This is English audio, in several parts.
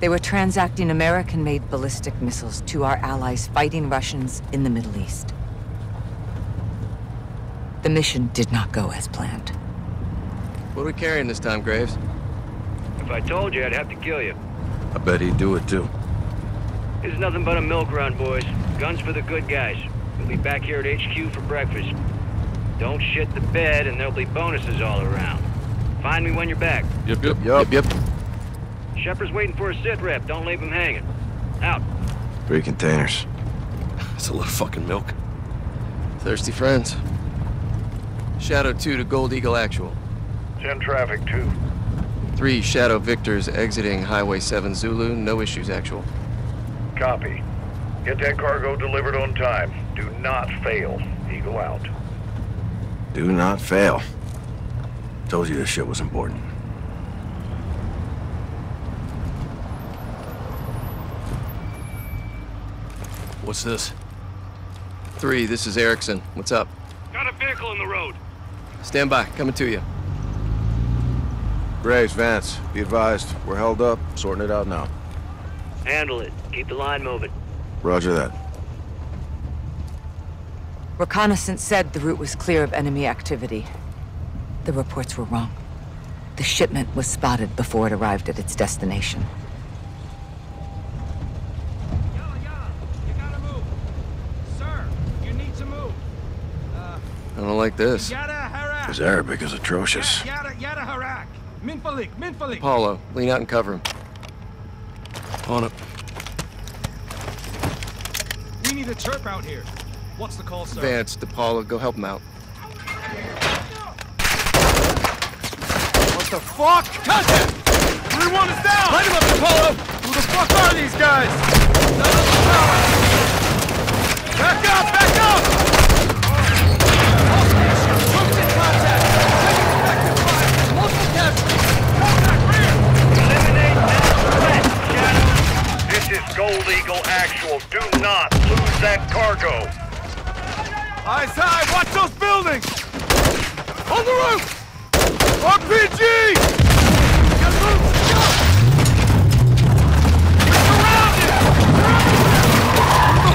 They were transacting American-made ballistic missiles to our allies fighting Russians in the Middle East. The mission did not go as planned. What are we carrying this time, Graves? If I told you, I'd have to kill you. I bet he'd do it, too. This is nothing but a milk run, boys. Guns for the good guys. We'll be back here at HQ for breakfast. Don't shit the bed, and there'll be bonuses all around. Find me when you're back. Yep. Shepherd's waiting for a sit rep. Don't leave him hanging. Out. 3 containers. That's a lot of fucking milk. Thirsty friends. Shadow 2 to Gold Eagle Actual. 10 traffic, 2. 3 Shadow Victors exiting Highway 7 Zulu. No issues, Actual. Copy. Get that cargo delivered on time. Do not fail. Eagle out. Do not fail. Told you this shit was important. What's this? 3, this is Erickson. What's up? Got a vehicle in the road. Stand by. Coming to you. Graves, Vance. Be advised. We're held up. Sorting it out now. Handle it. Keep the line moving. Roger that. Reconnaissance said the route was clear of enemy activity. The reports were wrong. The shipment was spotted before it arrived at its destination. You gotta move. Sir, you need to move. I don't like this. His Arabic is atrocious. Apollo, lean out and cover him. On it. We need a chirp out here. What's the call, sir? Vance, DePaula, go help him out. What the fuck? Cut him! Everyone is down! Light him up, DePaula! Who the fuck are these guys? Back up! Back up! Hostage! Troops in contact! Second effective fire! Multiple casualties! Contact rear! Eliminate that threat, Shadow! This is Gold Eagle Actual. Do not lose that cargo! Eyes high, watch those buildings! On the roof! RPG! Get loose! Go! We're surrounded! Who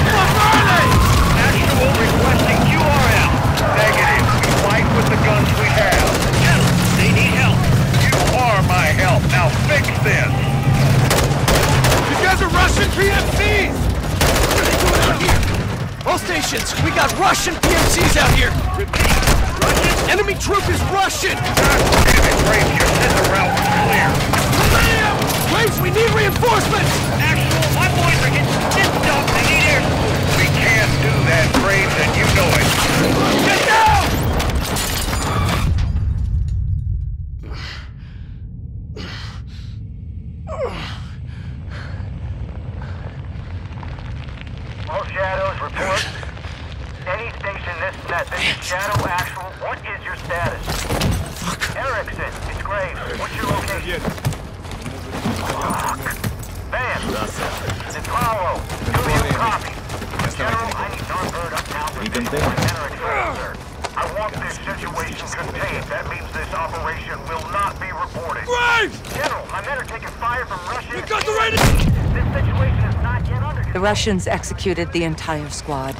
the fuck are they? Actual requesting QRL. Negative. We fight with the guns we have. Gentlemen, they need help. You are my help. Now fix this! You guys are Russian PMCs! What are they doing out here? All stations, we got Russian PMCs out here! Repeat, Russian? Enemy troop is Russian! Graves, your center route was clear. Graves, we need reinforcements! Actual, my boys are getting pissed off. They need air support. We can't do that, Graves, and you know it. Get down! All Shadows report. Any station this message. Shadow Actual, what is your status? Fuck. Erickson, it's Graves. What's your location? Fuck. Man, it's Apollo. Do you copy? General, I need Northbird up now for Erickson. I want this situation contained. That means this operation will not be reported. Graves! General, my men are taking fire from Russia. You got the radio! This situation is not yet under control. The Russians executed the entire squad.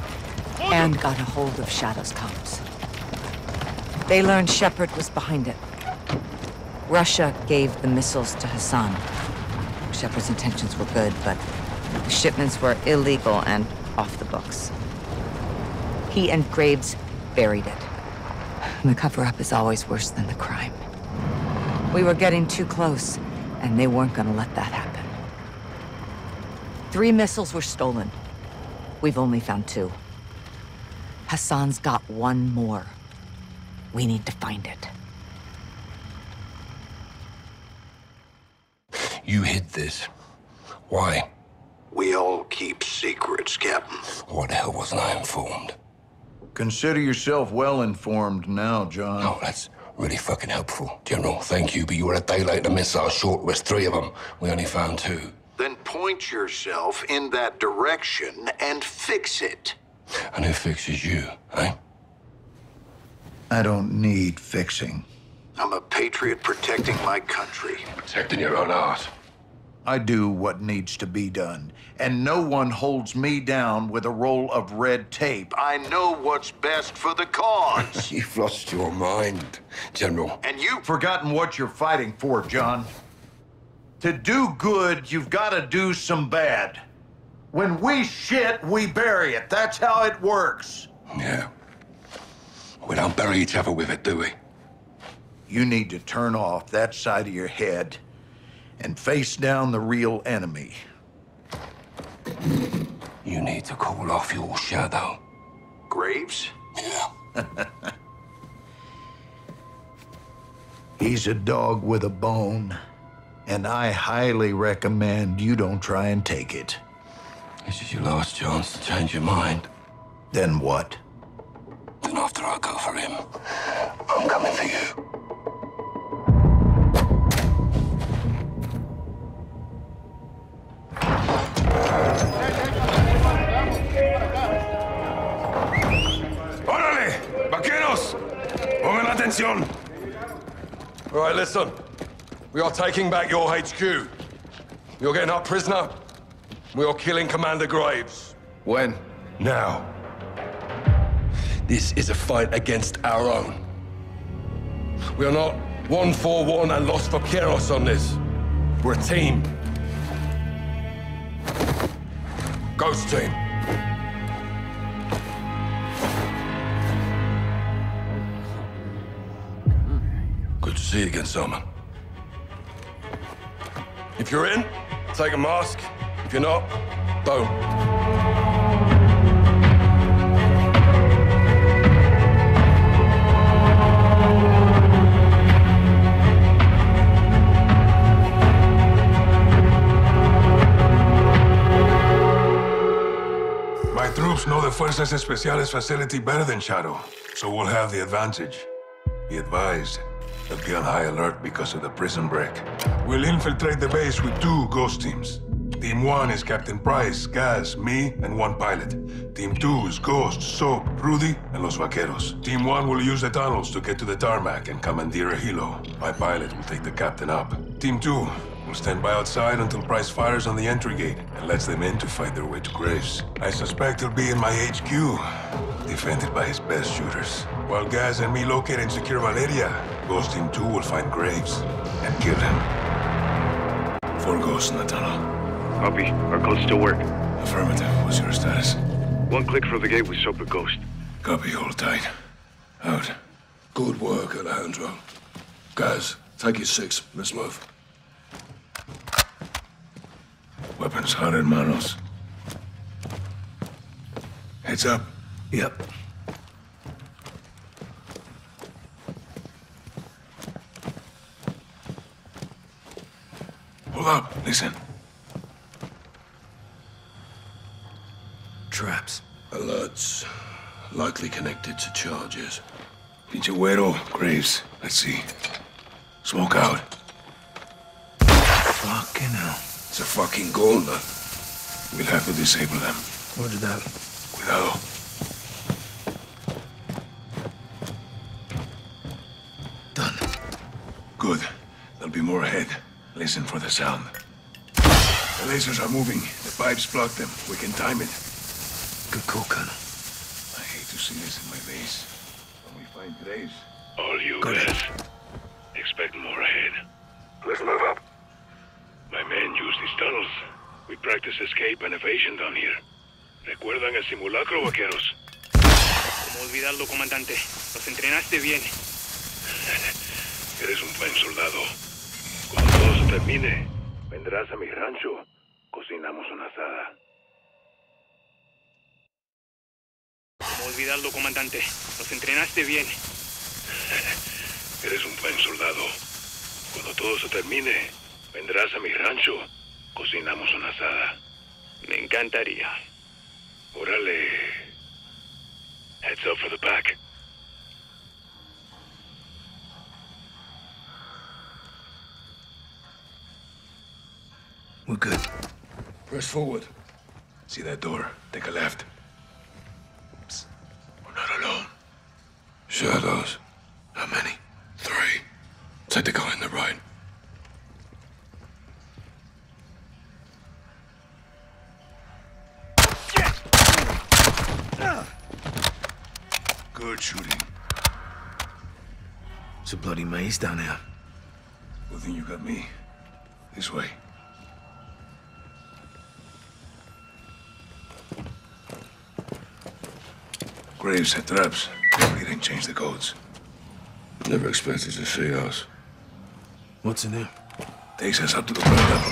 And got a hold of Shadow's comms. They learned Shepherd was behind it. Russia gave the missiles to Hassan. Shepherd's intentions were good, but the shipments were illegal and off the books. He and Graves buried it. And the cover-up is always worse than the crime. We were getting too close, and they weren't gonna let that happen. 3 missiles were stolen. We've only found 2. Hassan's got 1 more. We need to find it. You hid this. Why? We all keep secrets, Captain. What the hell wasn't I informed? Consider yourself well informed now, John. Oh, that's really fucking helpful. General, thank you, but you were a day late to miss our short list. 3 of them. We only found 2. Then point yourself in that direction and fix it. And who fixes you, eh? I don't need fixing. I'm a patriot protecting my country. Protecting your own art. I do what needs to be done, and no one holds me down with a roll of red tape. I know what's best for the cause. You've lost your mind, General. And you've forgotten what you're fighting for, John. To do good, you've got to do some bad. When we shit, we bury it. That's how it works. Yeah. We don't bury each other with it, do we? You need to turn off that side of your head and face down the real enemy. You need to call off your shadow. Graves? Yeah. He's a dog with a bone, and I highly recommend you don't try and take it. This is your last chance to change your mind. Then what? Then after I go for him, I'm coming for you. ¡Órale! ¡Vaqueros! ¡Pongan atención! All right, listen. We are taking back your HQ. You're getting our prisoner. We are killing Commander Graves. When? Now. This is a fight against our own. We are not one for one and Los Vaqueros on this. We're a team. Ghost team. Good to see you again, Salman. If you're in, take a mask. If you're not, don't. Troops know the Fuerzas Especiales facility better than Shadow, so we'll have the advantage. Be advised, they'll be on high alert because of the prison break. We'll infiltrate the base with two ghost teams. Team 1 is Captain Price, Gaz, me, and one pilot. Team 2 is Ghost, Soap, Rudy, and Los Vaqueros. Team 1 will use the tunnels to get to the tarmac and commandeer a helo. My pilot will take the captain up. Team 2 will stand by outside until Price fires on the entry gate and lets them in to fight their way to Graves. I suspect he'll be in my HQ, defended by his best shooters. While Gaz and me locate and secure Valeria, Ghost Team 2 will find Graves and kill him. 4 ghosts in the tunnel. Copy. Our codes still work. Affirmative. What's your status? 1 click from the gate with Soap and Ghost. Copy. Hold tight. Out. Good work, Alejandro. Gaz, take your 6. Let's move. Weapons hot, hermanos. Heads up. Yep. Hold up. Listen. Traps. Alerts. Likely connected to charges. Pinche güero. Graves. Let's see. Smoke out. Fucking hell. It's a fucking goal, though. We'll have to disable them. Roger that. Cuidado. Done. Good. There'll be more ahead. Listen for the sound. The lasers are moving. The pipes block them. We can time it. Good call, Colonel. I hate to see this in my base. When we find Graves. All you guys. Expect more ahead. Let's move up. My men use these tunnels. We practice escape and evasion down here. ¿Recuerdan el simulacro, vaqueros? ¿Cómo olvidarlo, comandante? Los entrenaste bien. Eres un buen soldado. Cuando todo se termine, vendrás a mi rancho. Cocinamos una asada. ¿Cómo olvidarlo, comandante? Los entrenaste bien. Eres un buen soldado. Cuando todo se termine... Vendrás a mi rancho. Cocinamos una asada. Me encantaría. Órale. Heads up for the pack. We're good. Press forward. See that door? Take a left. Psst. We're not alone. Shadows. How many? 3. Take the guy on the right. Good shooting. It's a bloody maze down here. Well, then you got me. This way. Graves had traps. He didn't change the codes. Never expected to see us. What's in there? Takes us up to the front level.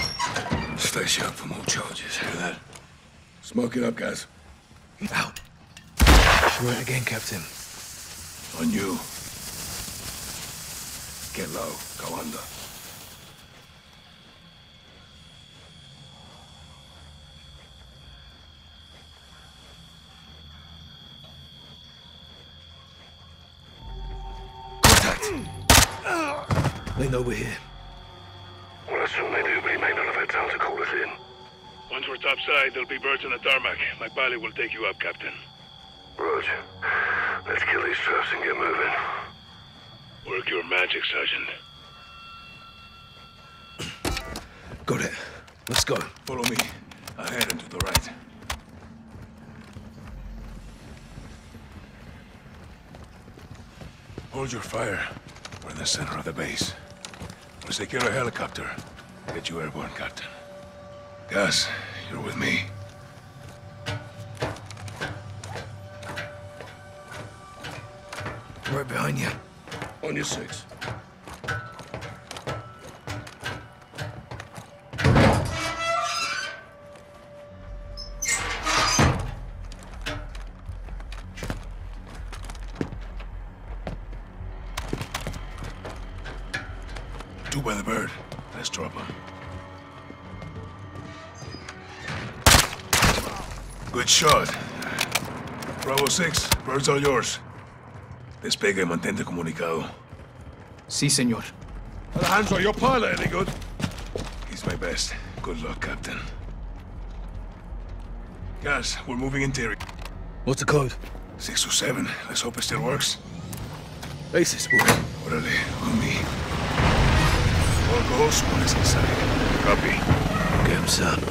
Stay sharp for more charges. Hear that? Smoke it up, guys. Get out. Shoot it again, Captain. On you. Get low. Go under. They know we're here. Well, as soon as they do, but he may not have had time to call us in. Once we're topside, there'll be birds on the tarmac. My pilot will take you up, Captain. Roger. Let's kill these traps and get moving. Work your magic, Sergeant. Got it. Let's go. Follow me. Ahead and to the right. Hold your fire. We're in the center of the base. We'll secure a helicopter. Get you airborne, Captain. Gaz, you're with me. Right behind you. On your six. Two by the bird. That's trouble. Good shot. Bravo 6, bird's all yours. Despega y mantente comunicado. Sí, senor. Alejandro, your pilot, any good? He's my best. Good luck, Captain. Gaz, we're moving interior. What's the code? 627. Let's hope it still works. Aces, boy. Orale, on me. All Ghost, one is inside. Copy. Game's up.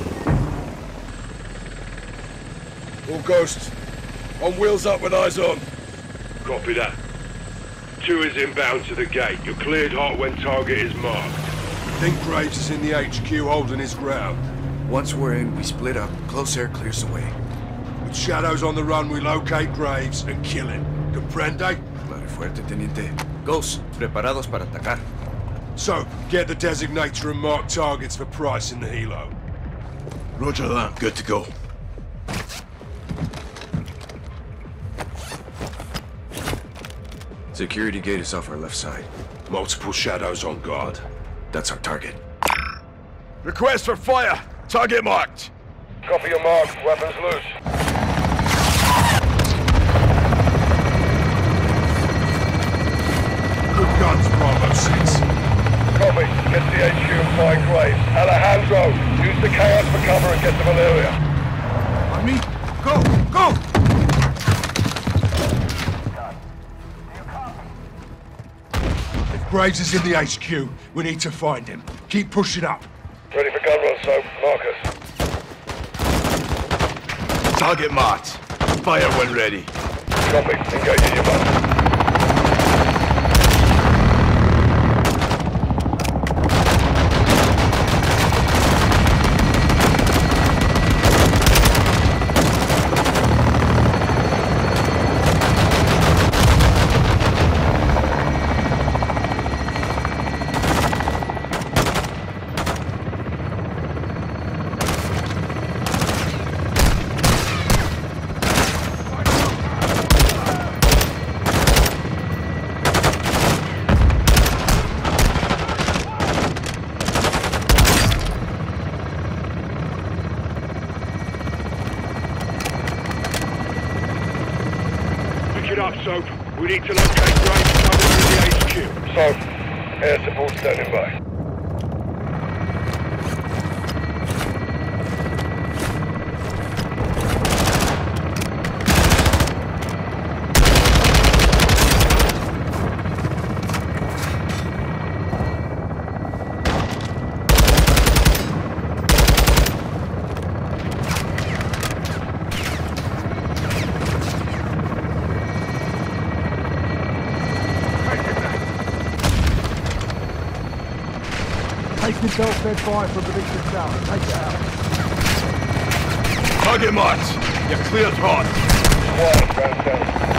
All Ghost. On wheels up with eyes on. Copy that. 2 is inbound to the gate. You're cleared hot when target is marked. Think Graves is in the HQ holding his ground. Once we're in, we split up. Close air clears the way. With Shadows on the run, we locate Graves and kill him. Comprende? Claro fuerte, Teniente. Ghost, preparados para atacar. Soap, get the designator and mark targets for Price in the helo. Roger that. Good to go. Security gate is off our left side. Multiple Shadows on guard. That's our target. Request for fire! Target marked! Copy your mark. Weapons loose. Good guns, Bravo 6. Copy. Get to the HQ and find Graves. Alejandro, use the chaos for cover and get to Valeria. On me. Go! Go! Graves is in the HQ. We need to find him. Keep pushing up. Ready for gun run, Soap. Marcus. Target marked. Fire when ready. Copy. Engage in your Soap, we need to locate Graves coming to the HQ. Soap, air support standing by. Enemy belt fed fire from the Victor Tower. Take it out. Target marks. You're cleared hot. Squad, got it down.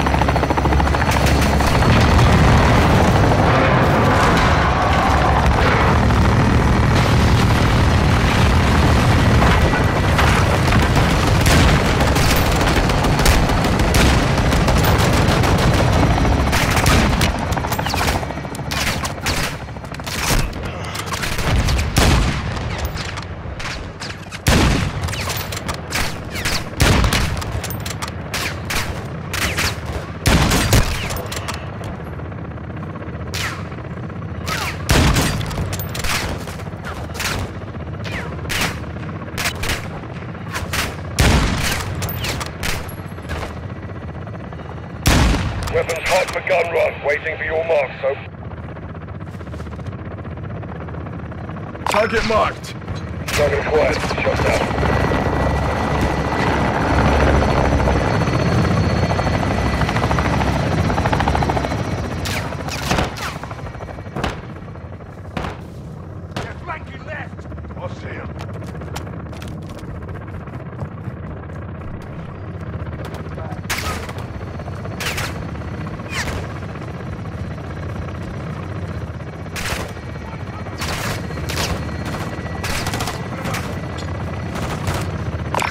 Waiting for your mark, Soap. Target marked. Strong and quiet. Shut down.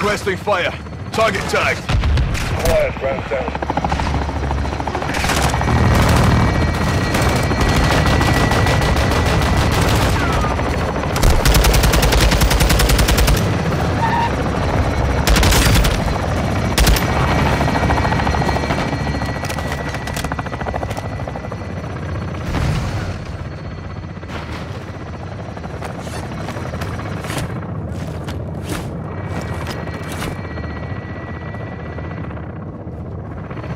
Requesting fire. Target tagged. Quiet, round down.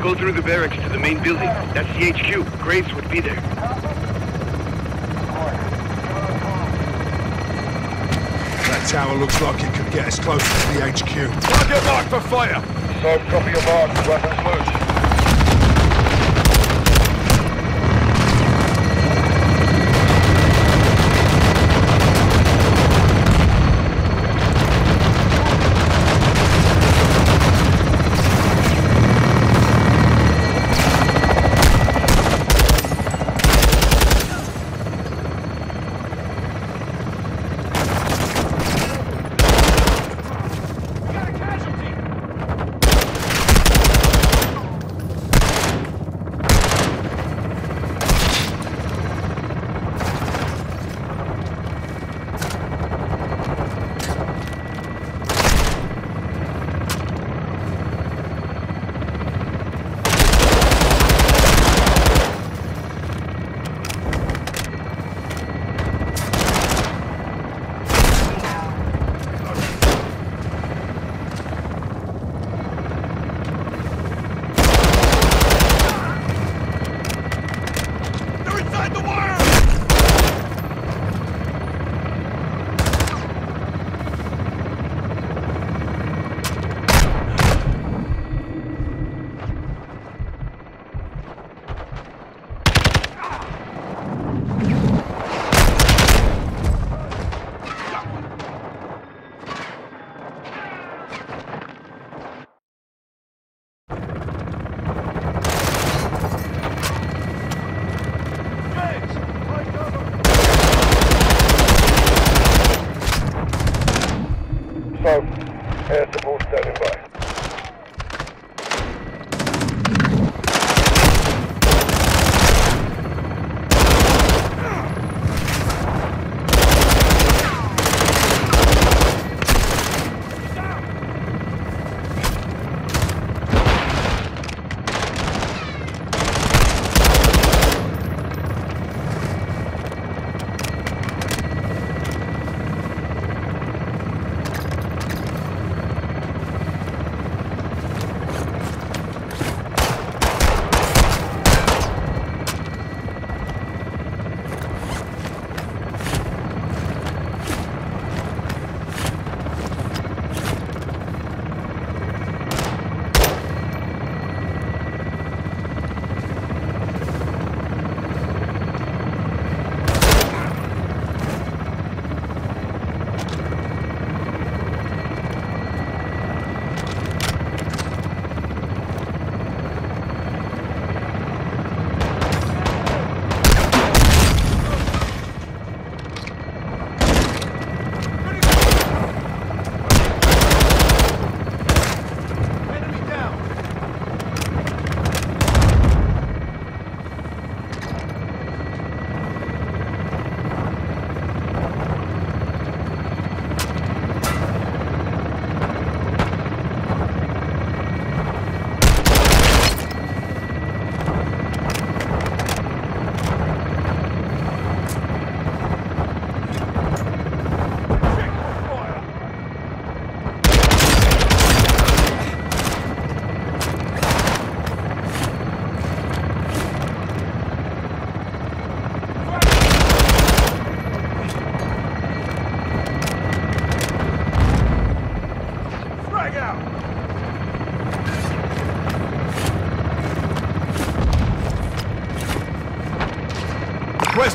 Go through the barracks to the main building. That's the HQ. Graves would be there. That tower looks like it could get us closer to the HQ. Target marked for fire! So, copy your mark. Weapons loose.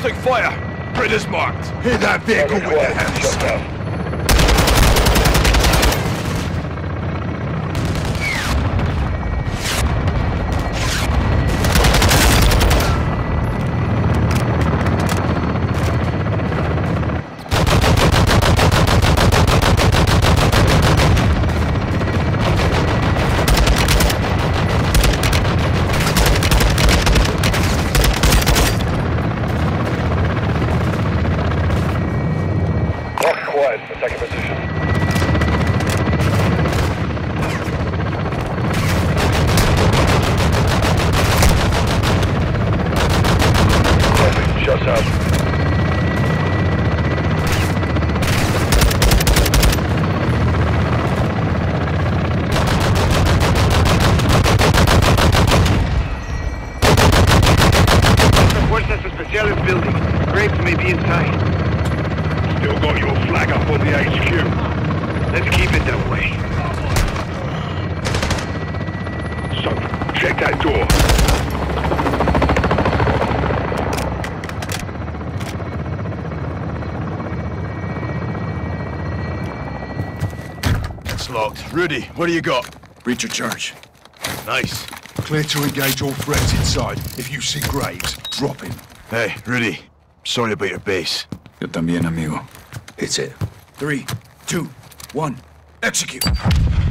Requesting fire. Grid is marked. Hit that vehicle with your hands. Shut down. Rudy, what do you got? Breach of charge. Nice. Clear to engage all threats inside. If you see Graves, drop him. Hey, Rudy. Sorry about your base. Yo también, amigo. Hit it. 3, 2, 1. Execute!